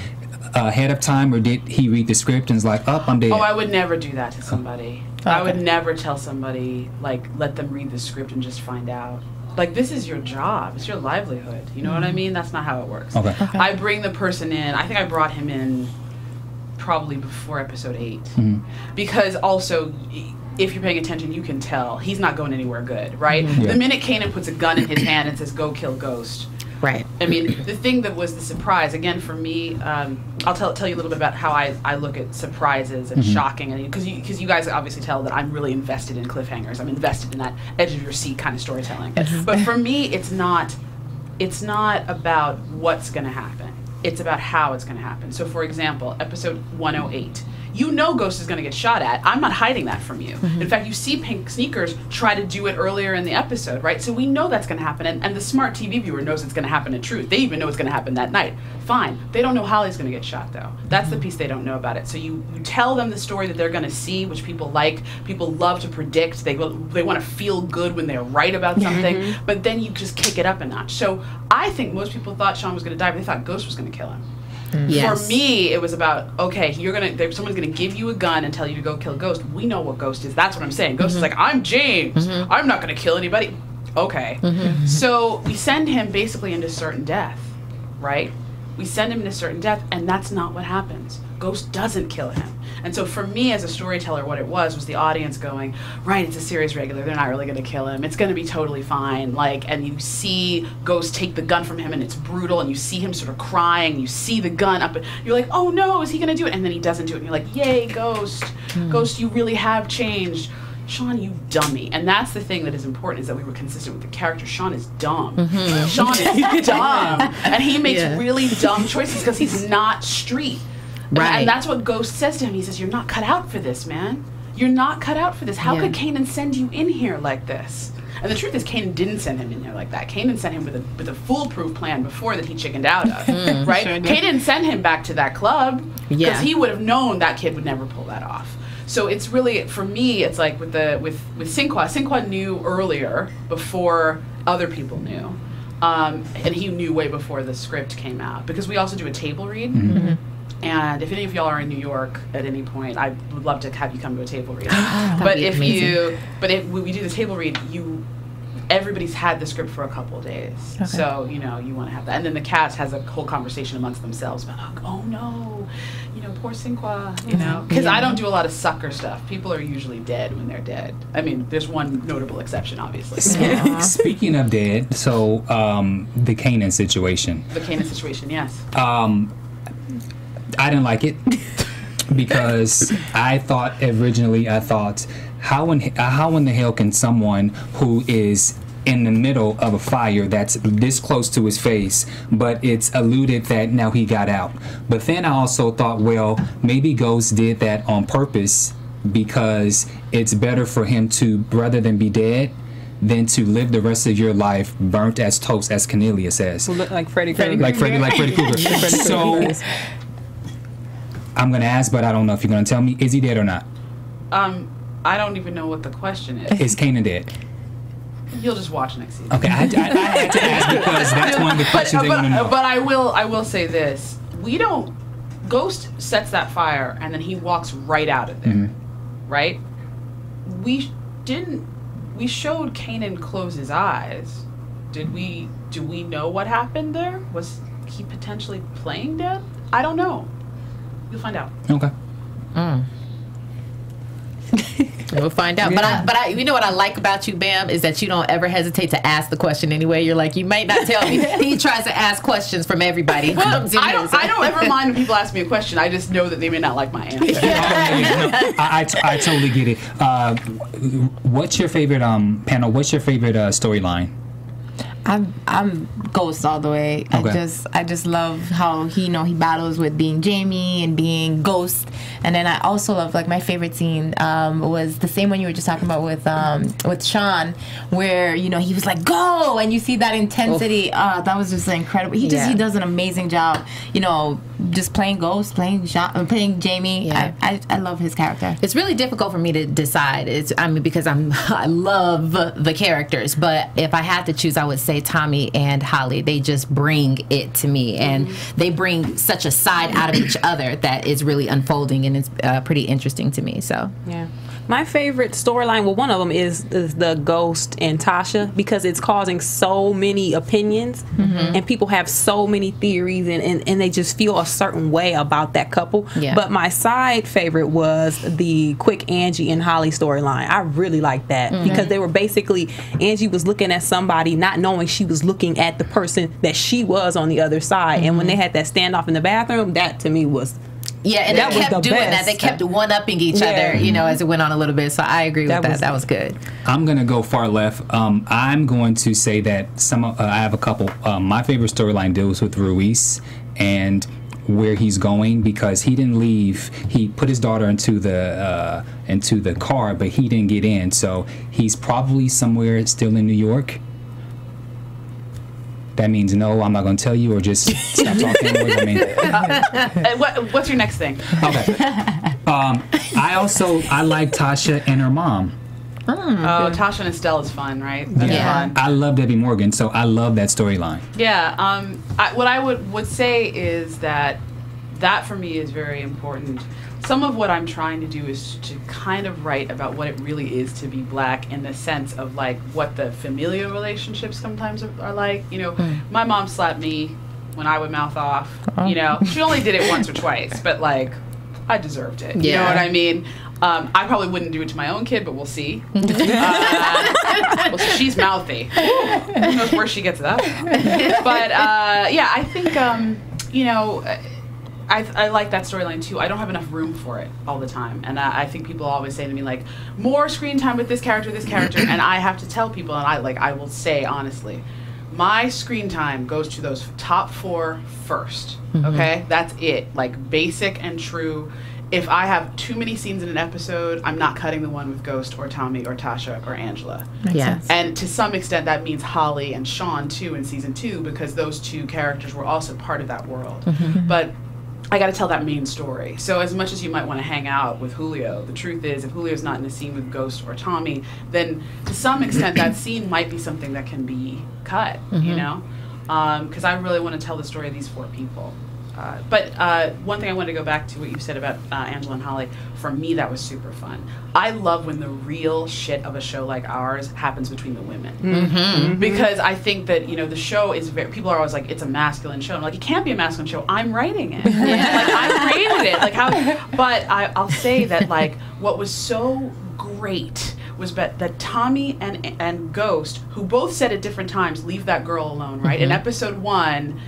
ahead of time, or did he read the script and was like, "Oh, I'm dead"? Oh, I would never do that to somebody. Okay. I would never tell somebody, like, let them read the script and just find out. Like, this is your job. It's your livelihood. You know what I mean? That's not how it works. Okay. I bring the person in. I think I brought him in probably before episode 8, because also, if you're paying attention, you can tell he's not going anywhere good, right? Mm-hmm. Yeah. The minute Kanan puts a gun in his hand and says, "Go kill Ghost," right? I mean, the thing that was the surprise again for me, I'll tell you a little bit about how I look at surprises and shocking, and because you guys obviously tell that I'm really invested in cliffhangers. I'm invested in that edge of your seat kind of storytelling. Yes. But for me, it's not about what's going to happen. It's about how it's going to happen. So, for example, episode 108. You know Ghost is going to get shot at. I'm not hiding that from you. Mm-hmm. In fact, you see Pink Sneakers try to do it earlier in the episode, right? So we know that's going to happen, and the smart TV viewer knows it's going to happen in truth. They even know it's going to happen that night. Fine. They don't know Holly's going to get shot, though. That's the piece they don't know about it. So you tell them the story that they're going to see, which people like. People love to predict. They want to feel good when they're right about something, but then you just kick it up a notch. So I think most people thought Sean was going to die, but they thought Ghost was going to kill him. Yes. For me, it was about, okay, someone's gonna give you a gun and tell you to go kill Ghost. We know what Ghost is. That's what I'm saying. Ghost is like, I'm James. I'm not gonna kill anybody. Okay. So we send him basically into certain death, right? We send him into certain death, and that's not what happens. Ghost doesn't kill him. And so for me as a storyteller, what it was the audience going, right, it's a series regular, they're not really going to kill him, it's going to be totally fine. Like, and you see Ghost take the gun from him, and it's brutal, and you see him sort of crying, you see the gun up, and you're like, oh no, is he going to do it? And then he doesn't do it, and you're like, yay, Ghost, you really have changed. Sean, you dummy. And that's the thing that is important, is that we were consistent with the character. Sean is dumb. Mm-hmm. Sean is dumb. And he makes really dumb choices because he's not street. Right. And that's what Ghost says to him. He says, you're not cut out for this, man. You're not cut out for this. How could Kanan send you in here like this? And the truth is, Kanan didn't send him in here like that. Kanan sent him with a foolproof plan before that he chickened out of, right? Sure. Kanan sent him back to that club because he would have known that kid would never pull that off. So it's really, for me, it's like with Sin Qua. Sin Qua knew earlier, before other people knew, and he knew way before the script came out, because we also do a table read. Mm-hmm. And if any of y'all are in New York at any point, I would love to have you come to a table read. But if we do the table read, everybody's had the script for a couple of days. Okay. So, you know, you want to have that. And then the cast has a whole conversation amongst themselves about, like, oh no, you know, poor Sin Qua, you know. Because I don't do a lot of sucker stuff. People are usually dead when they're dead. I mean, there's one notable exception, obviously. Speaking of dead, so the Kanan situation. The Kanan situation, yes. I didn't like it because originally I thought, how in the hell can someone who is in the middle of a fire that's this close to his face, but it's alluded that now he got out. But then I also thought, well, maybe Ghost did that on purpose because it's better for him to, rather than be dead, than to live the rest of your life burnt as toast, as Cornelia says. Well, like Freddy Krueger. Like Freddy Krueger. So I'm going to ask, but I don't know if you're going to tell me. Is he dead or not? I don't even know what the question is. Is Kanan dead? You'll just watch next season. Okay, I had to ask because that's one of the questions they want to know. But I will say this. We don't... Ghost sets that fire, and then he walks right out of there. Mm-hmm. Right? We showed Kanan close his eyes. Do we know what happened there? Was he potentially playing dead? I don't know. You'll find out. Okay. Mm. We'll find out. Yeah. But you know what I like about you, Bamm, is that you don't ever hesitate to ask the question anyway. You're like, you might not tell me. He tries to ask questions from everybody. Well, I don't ever mind when people ask me a question. I just know that they may not like my answer. I totally get it. What's your favorite panel? What's your favorite storyline? I'm Ghost all the way. Okay. I just love how he, you know, he battles with being Jamie and being Ghost, and then I also love, like, my favorite scene was the same one you were just talking about with Sean, where, you know, he was like, go, and you see that intensity. That was just incredible. He does an amazing job, you know, just playing Ghost, playing Sean, playing Jamie. Yeah. I love his character. It's really difficult for me to decide. I love the characters, but if I had to choose, I would say Tommy and Holly. They just bring it to me, and they bring such a side out of each other that is really unfolding, and it's pretty interesting to me. So yeah, my favorite storyline, well, one of them is the Ghost and Tasha, because it's causing so many opinions, and people have so many theories, and they just feel a certain way about that couple. Yeah. But my side favorite was the quick Angie and Holly storyline. I really liked that because they were basically, Angie was looking at somebody not knowing she was looking at the person that she was on the other side, and when they had that standoff in the bathroom, that to me was and they kept doing that. They kept one-upping each other, you know, as it went on a little bit. So I agree with that. That was good. I'm gonna go far left. I'm going to say that I have a couple. My favorite storyline deals with Ruiz and where he's going, because he didn't leave. He put his daughter into the car, but he didn't get in. So he's probably somewhere still in New York. That means no, I'm not going to tell you, or just stop talking. I mean. What's your next thing? Okay. I like Tasha and her mom. Tasha and Estelle is fun, right? That's fun. I love Debbie Morgan, so I love that storyline. Yeah. What I would say is that for me is very important. Some of what I'm trying to do is to kind of write about what it really is to be black, in the sense of, like, what the familial relationships sometimes are like. You know, my mom slapped me when I would mouth off. You know, she only did it once or twice, but, like, I deserved it. Yeah. You know what I mean? I probably wouldn't do it to my own kid, but we'll see. So she's mouthy. Who knows where she gets that from? But, yeah, I think, you know... I like that storyline too. I don't have enough room for it all the time, and I think people always say to me like, more screen time with this character, and I have to tell people, and I will say honestly, my screen time goes to those top four first. Mm-hmm. Okay, that's it. Like basic and true. If I have too many scenes in an episode, I'm not cutting the one with Ghost or Tommy or Tasha or Angela. Makes sense. And to some extent, that means Holly and Sean too in season 2, because those two characters were also part of that world. Mm-hmm. But I got to tell that main story. So as much as you might want to hang out with Julio, the truth is if Julio's not in a scene with Ghost or Tommy, then to some extent that scene might be something that can be cut, mm-hmm. you know? Because I really want to tell the story of these four people. But one thing I wanted to go back to what you said about Angela and Holly. For me, that was super fun. I love when the real shit of a show like ours happens between the women. Mm-hmm. Mm-hmm. Because I think that, you know, the show is very, people are always like, it's a masculine show. I'm like, it can't be a masculine show. I'm writing it. Yeah. Like, I created it. Like, how? But I'll say that, like, what was so great was that Tommy and Ghost, who both said at different times, leave that girl alone, right? Mm-hmm. In episode 1,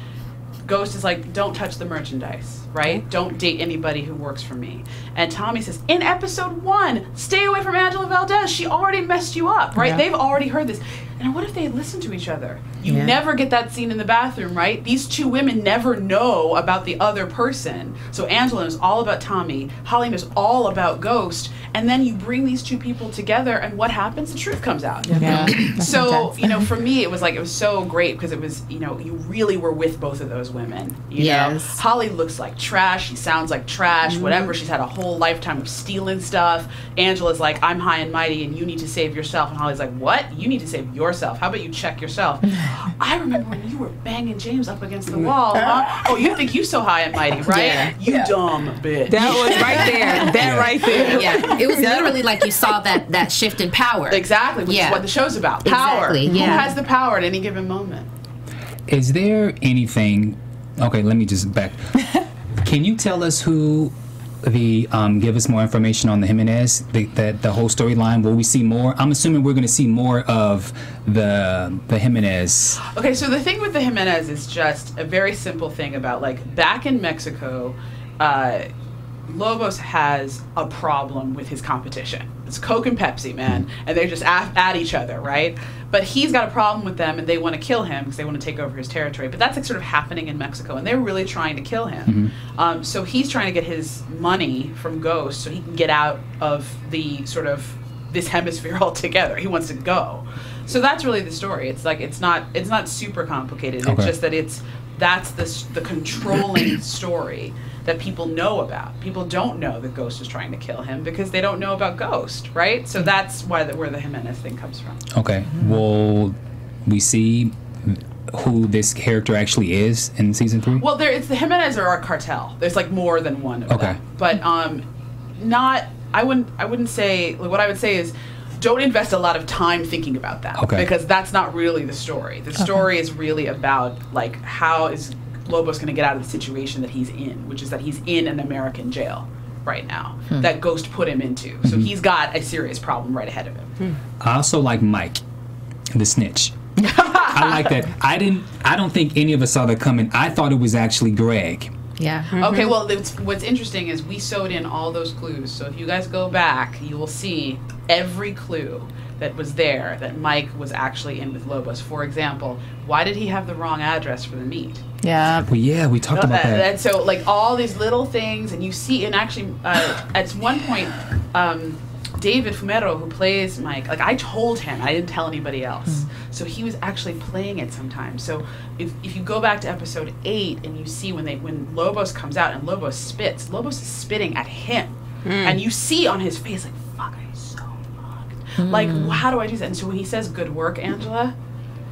Ghost is like, don't touch the merchandise, right? Don't date anybody who works for me. And Tommy says, in episode 1, stay away from Angela Valdez. She already messed you up, right? Yeah. They've already heard this. And what if they listen to each other? You yeah. never get that scene in the bathroom, right? These two women never know about the other person. So Angela knows all about Tommy. Holly knows all about Ghost. And then you bring these two people together, and what happens? The truth comes out. Yeah. So, you know, for me, it was like, it was so great because it was, you know, you really were with both of those women. You yes. know? Holly looks like trash. She sounds like trash, whatever. She's had a whole lifetime of stealing stuff. Angela's like, I'm high and mighty, and you need to save yourself. And Holly's like, what? You need to save yourself. How about you check yourself? I remember when you were banging James up against the wall. Huh? Oh, you think you so high and mighty, right? Yeah. You yeah. dumb bitch. That was right there. That yeah. right there. Yeah. It was literally like you saw that shift in power. Exactly, which yeah. is what the show's about. Power. Exactly, yeah. Who has the power at any given moment? Is there anything... Okay, let me just back. Can you tell us who the... give us more information on the Jimenez, the whole storyline? Will we see more? I'm assuming we're going to see more of the Jimenez. Okay, so the thing with the Jimenez is just a very simple thing about, like, back in Mexico... Lobos has a problem with his competition. It's Coke and Pepsi, man, and they're just at each other, right? But he's got a problem with them, and they want to kill him because they want to take over his territory. But that's like sort of happening in Mexico, and they're really trying to kill him. Mm-hmm. So he's trying to get his money from Ghost so he can get out of the sort of this hemisphere altogether. He wants to go. So that's really the story. It's like it's not super complicated. Okay. It's just that that's the controlling story that people know about. People don't know that Ghost is trying to kill him because they don't know about Ghost, right? So that's where the Jimenez thing comes from. Okay, mm-hmm. Will we see who this character actually is in season 3? Well, the Jimenez are our cartel. There's like more than one of okay. them. But I wouldn't say, like, what I would say is, don't invest a lot of time thinking about that okay. because that's not really the story. The story okay. is really about, like, how is Lobo's going to get out of the situation that he's in, which is that he's in an American jail right now that Ghost put him into. So he's got a serious problem right ahead of him. I also like Mike, the snitch. I like that. I don't think any of us saw that coming. I thought it was actually Greg. Yeah. Mm-hmm. Okay, well, what's interesting is we sewed in all those clues. So if you guys go back, you will see every clue that was there that Mike was actually in with Lobos. For example, why did he have the wrong address for the meet? Yeah. Well, yeah, we talked about that. And so, like, all these little things, and you see, and actually, at one point, David Fumero, who plays Mike, like, I told him, I didn't tell anybody else. So he was actually playing it sometimes. So if you go back to episode 8 and you see when Lobos comes out and Lobos spits, Lobos is spitting at him. And you see on his face, like, fuck, I'm so fucked. Like, how do I do that? And so when he says, good work, Angela,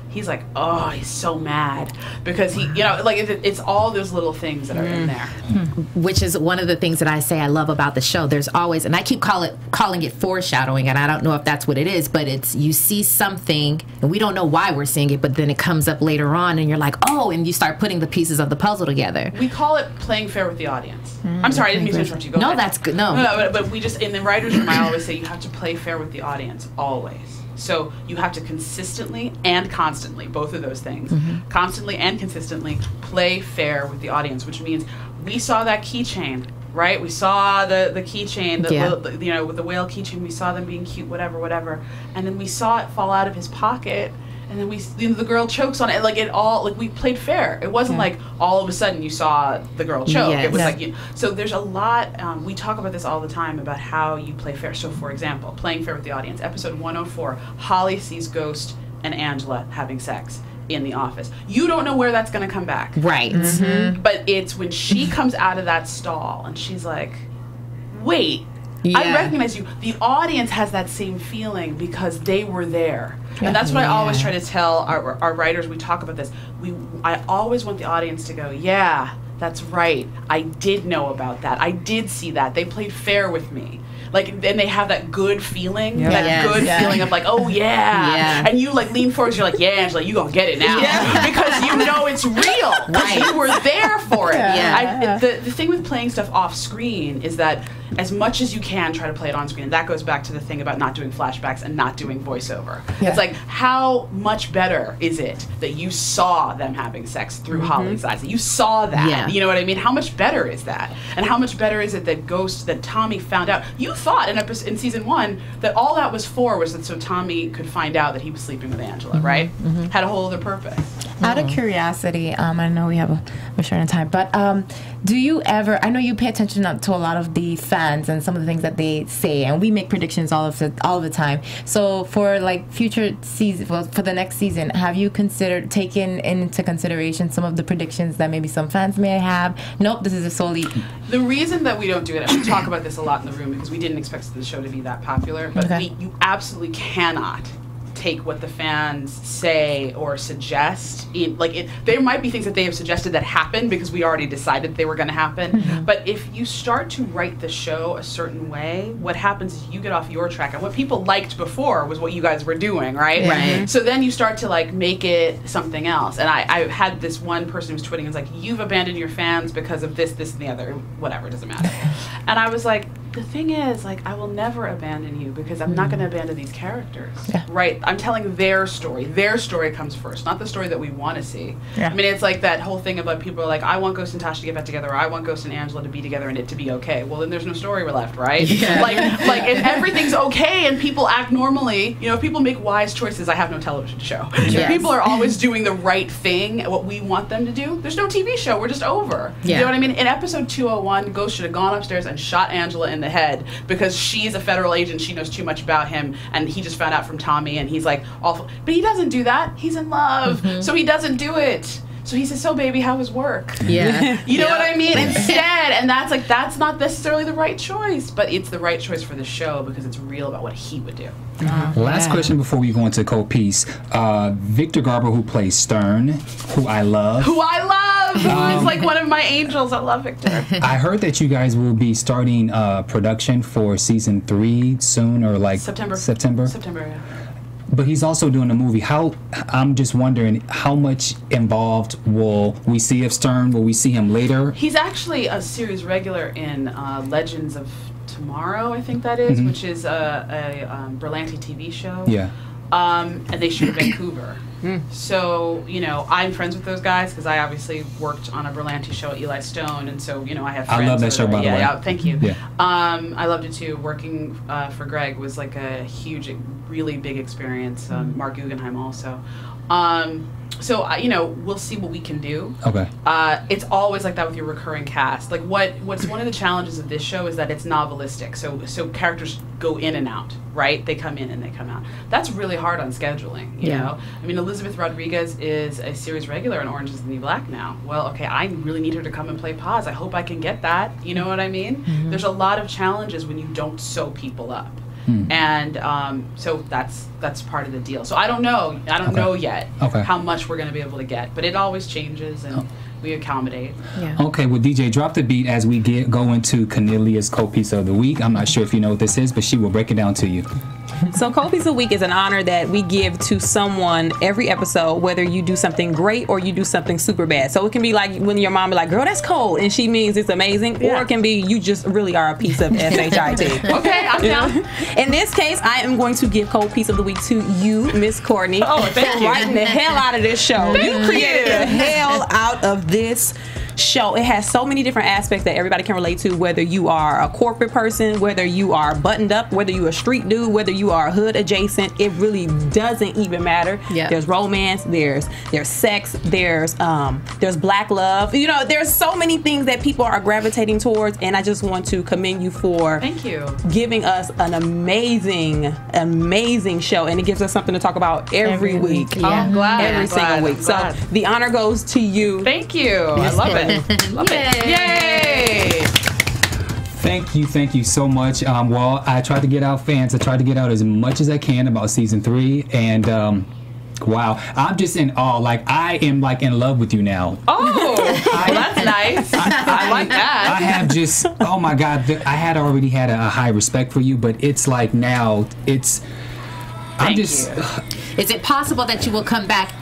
he's like, oh, he's so mad. Because he, you know, like, it's all those little things that are in there. Which is one of the things that I say I love about the show. There's always, and I keep calling it foreshadowing, and I don't know if that's what it is, but it's, you see something, and we don't know why we're seeing it, but then it comes up later on, and you're like, oh, and you start putting the pieces of the puzzle together. We call it playing fair with the audience. I'm sorry, I didn't mean to interrupt you. Go ahead. No, that's good. No, but we just, in the writer's room, I always say you have to play fair with the audience, always. So you have to consistently and constantly, both of those things, constantly and consistently play fair with the audience, which means we saw that keychain, right? We saw the keychain, you know, with the whale keychain, we saw them being cute, whatever, whatever. And then we saw it fall out of his pocket. And then we, you know, the girl chokes on it, like it all, like we played fair. It wasn't like all of a sudden you saw the girl choke. It was like, you know, so there's a lot. We talk about this all the time about how you play fair. So for example, playing fair with the audience, episode 104, Holly sees Ghost and Angela having sex in the office. You don't know where that's going to come back, right? But it's when she comes out of that stall and she's like, wait. I recognize you. The audience has that same feeling because they were there. And that's what I always try to tell our writers. We talk about this. I always want the audience to go, yeah, that's right. I did know about that. I did see that. They played fair with me. Like, and they have that good feeling, that good feeling of like, oh and you like lean forward, you're like, yeah, Angela, you gonna get it now, because you know it's real, because you were there for it. The thing with playing stuff off screen is that as much as you can, try to play it on screen. And that goes back to the thing about not doing flashbacks and not doing voiceover. It's like, how much better is it that you saw them having sex through Holly's eyes? That you saw that, you know what I mean? How much better is that? And how much better is it that Ghost, that Tommy found out? You thought in season one that all that was for was that so Tommy could find out that he was sleeping with Angela, right? Had a whole other purpose. Out of curiosity, I know we have a short on time, but do you ever, I know you pay attention to a lot of the fans and some of the things that they say, and we make predictions all of the time. So for like future season, well, for the next season, have you considered taking into consideration some of the predictions that maybe some fans may have? Nope, this is a solely... The reason that we don't do it, and we talk about this a lot in the room, because we didn't expect the show to be that popular, but you absolutely cannot take what the fans say or suggest. There might be things that they have suggested that happen because we already decided they were going to happen. But if you start to write the show a certain way, what happens is you get off your track. And what people liked before was what you guys were doing, right? So then you start to like make it something else. And I had this one person who was tweeting, and was like, you've abandoned your fans because of this, this, and the other. Whatever, it doesn't matter. And I was like, the thing is, like, I will never abandon you because I'm not going to abandon these characters, right? I'm telling their story. Their story comes first, not the story that we want to see. I mean, it's like that whole thing about people are like, I want Ghost and Tasha to get back together, or I want Ghost and Angela to be together and it to be okay. Well, then there's no story left, right? Like if everything's okay and people act normally, you know, if people make wise choices, I have no television show. If people are always doing the right thing, what we want them to do, there's no TV show. We're just over. You know what I mean? In episode 201, Ghost should have gone upstairs and shot Angela in the head because she's a federal agent, she knows too much about him, and he just found out from Tommy, and he's like awful. But he doesn't do that. He's in love, so he doesn't do it. So he says, so baby, how was work? You know what I mean? Instead, and that's like, that's not necessarily the right choice, but it's the right choice for the show because it's real about what he would do. Last question before we go into co-piece. Victor Garber, who plays Stern, who I love. He's like one of my angels. I love Victor. I heard that you guys will be starting production for season 3 soon, or like September. Yeah. But he's also doing a movie. I'm just wondering, how much involved will we see of Stern? Will we see him later? He's actually a series regular in Legends of Tomorrow, I think that is, which is a Berlanti TV show. And they shoot in Vancouver. So, you know, I'm friends with those guys because I obviously worked on a Berlanti show at Eli Stone, and so, you know, I have friends. I love that show, by the way. Yeah, thank you. I loved it too. Working for Greg was like a huge, really big experience. Mark Guggenheim also. So, you know, we'll see what we can do. It's always like that with your recurring cast. Like, what's one of the challenges of this show is that it's novelistic. So characters go in and out, right? They come in and they come out. That's really hard on scheduling, you know? I mean, Elizabeth Rodriguez is a series regular in Orange is the New Black now. Well, okay, I really need her to come and play Paz. I hope I can get that. You know what I mean? There's a lot of challenges when you don't sew people up. And so that's part of the deal. So I don't know yet how much we're going to be able to get, but it always changes, and we accommodate. Yeah. Okay, well, DJ, drop the beat as we go into Cornelia's Cold Piece of the Week. I'm not sure if you know what this is, but she will break it down to you. So Cold Piece of the Week is an honor that we give to someone every episode, whether you do something great or you do something super bad. So it can be like when your mom be like, girl, that's cold, and she means it's amazing, yeah. Or it can be you just really are a piece of shit. Okay, I'm down. In this case, I am going to give Cold Piece of the Week to you, Miss Courtney. Oh, thank you. Writing the hell out of this show. You created the hell out of this show. It has so many different aspects that everybody can relate to, whether you are a corporate person, whether you are buttoned up, whether you are a street dude, whether you are hood adjacent. It really doesn't even matter. Yep. There's romance, there's sex, there's black love. You know, there's so many things that people are gravitating towards, and I just want to commend you for giving us an amazing, amazing show, and it gives us something to talk about every week. Yeah. I'm glad. Every single week. So the honor goes to you. Thank you. I love it. Love it. Yay! Yay! Thank you so much. Well, I tried to get out fans. I tried to get out as much as I can about season 3, and wow, I'm just in awe. Like, I am like in love with you now. Oh, that's nice. I like that. I have just, oh my God, I had already had a high respect for you, but it's like now it's. Is it possible that you will come back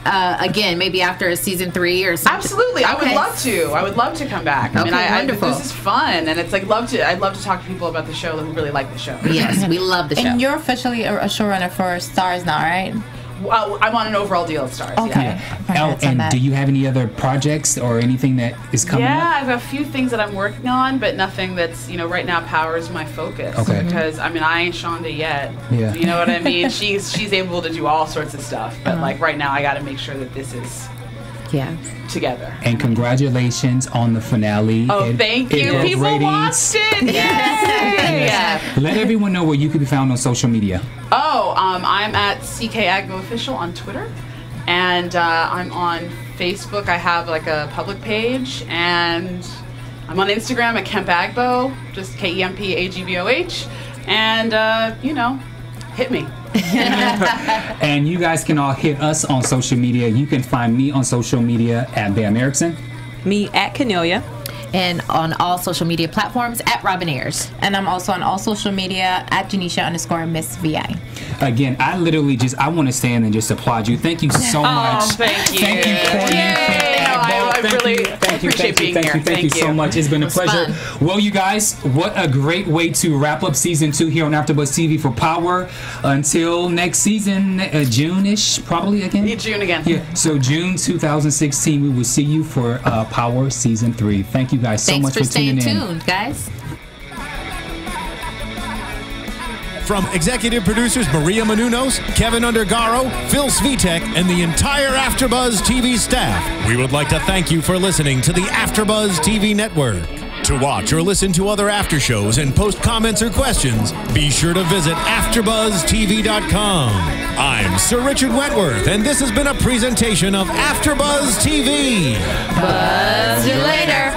again, maybe after season 3 or something? Absolutely. Okay. I would love to. I would love to come back. Okay, I mean, wonderful. This is fun, and it's like I'd love to talk to people about the show who really like the show. Yes, we love the show. And you're officially a showrunner for Starz now, right? Well, I'm on an overall deal with Starz. Okay. Yeah. And do you have any other projects or anything that is coming up? Yeah, I have a few things that I'm working on, but nothing that's, you know, right now Power is my focus. Okay. Because, I mean, I ain't Shonda yet. Yeah. You know what I mean? She's able to do all sorts of stuff, but, like, right now I got to make sure that this is... Yeah. Together. And congratulations on the finale. Oh, thank you. People watched it. Yay. Yes. Yeah. Let everyone know where you can be found on social media. Oh, I'm at CK Agboh Official on Twitter, and I'm on Facebook. I have like a public page, and I'm on Instagram at Kemp Agboh, just KEMPAGBOH, and you know, hit me. And you guys can all hit us on social media. You can find me on social media at Bamm Ericsen, me at Cornelia, and on all social media platforms at Robin Ayers. And I'm also on all social media at Janeisha _Miss VI. Again, I literally just want to stand and just applaud you. Thank you so much. Oh, thank you. Thank you, Courtney. I really appreciate you being here. Thank you so much. It's been a pleasure. Fun. Well, you guys, what a great way to wrap up season 2 here on AfterBuzz TV for Power. Until next season, June-ish, probably again. June again. Yeah. So June 2016, we will see you for Power season 3. Thank you guys so much for tuning in. Thanks for staying tuned, guys. From executive producers Maria Menounos, Kevin Undergaro, Phil Svitek, and the entire AfterBuzz TV staff, we would like to thank you for listening to the AfterBuzz TV network. To watch or listen to other after shows and post comments or questions, be sure to visit AfterBuzzTV.com. I'm Sir Richard Wentworth, and this has been a presentation of AfterBuzz TV. Buzz you later.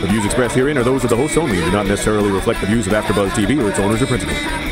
The views expressed herein are those of the hosts only and do not necessarily reflect the views of AfterBuzz TV or its owners or principals.